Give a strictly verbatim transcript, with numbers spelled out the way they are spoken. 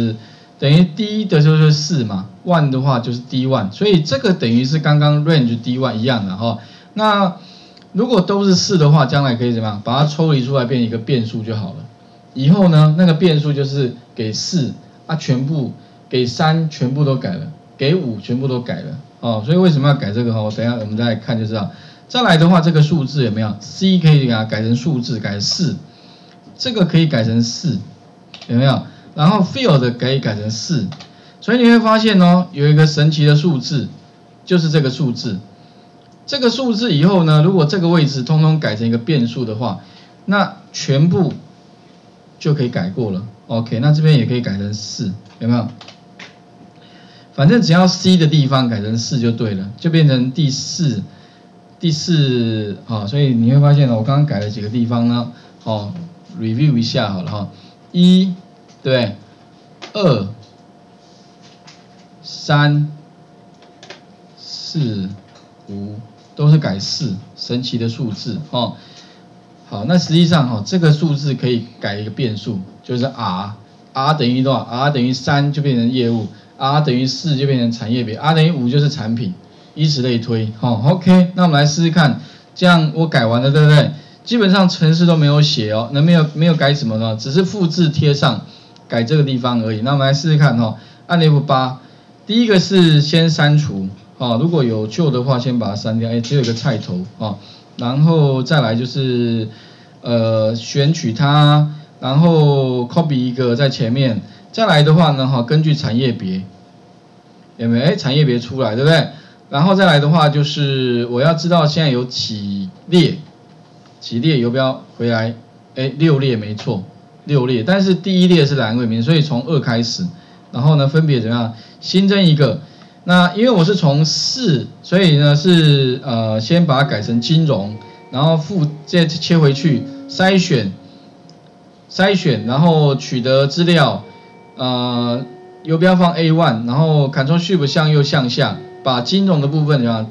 是等于 D 的就是四嘛 ，one 的话就是 D 一， 所以这个等于是刚刚 range D 一 一样的哈、哦。那如果都是四的话，将来可以怎么样？把它抽离出来变一个变数就好了。以后呢，那个变数就是给四啊，全部给三全部都改了，给五全部都改了哦。所以为什么要改这个哈？我等一下我们再来看就知道。再来的话，这个数字有没有 C 可以给它改成数字，改四，这个可以改成四，有没有？ 然后 field 可以改成 四， 所以你会发现哦，有一个神奇的数字，就是这个数字。这个数字以后呢，如果这个位置通通改成一个变数的话，那全部就可以改过了。OK， 那这边也可以改成 四， 有没有？反正只要 C 的地方改成四就对了，就变成第四，第四啊、哦。所以你会发现呢，我刚刚改了几个地方呢，哦 ，review 一下好了哈、哦，一。 对， 二 三 四 五都是改四，神奇的数字哦。好，那实际上哈、哦，这个数字可以改一个变数，就是 R，R R 等于多少 ？R 等于三就变成业务 ，R 等于四就变成产业别 ，R 等于五就是产品，以此类推。好、哦、，OK， 那我们来试试看，这样我改完了，对不对？基本上程式都没有写哦，那没有没有改什么呢？只是复制贴上。 改这个地方而已，那我们来试试看哈、哦。按 F 八， 第一个是先删除啊、哦，如果有旧的话，先把它删掉。哎，只有一个菜头啊、哦，然后再来就是呃选取它，然后 copy 一个在前面。再来的话呢，哈、哦，根据产业别有没有？哎，产业别出来，对不对？然后再来的话就是我要知道现在有几列，几列游标回来，哎，六列没错。 六列，但是第一列是栏位名，所以从二开始，然后呢，分别怎么样新增一个？那因为我是从四，所以呢是呃先把它改成金融，然后复再切回去筛选，筛选，然后取得资料，呃，游标放 A 一， 然后 Control Shift 向右向下，把金融的部分怎么样？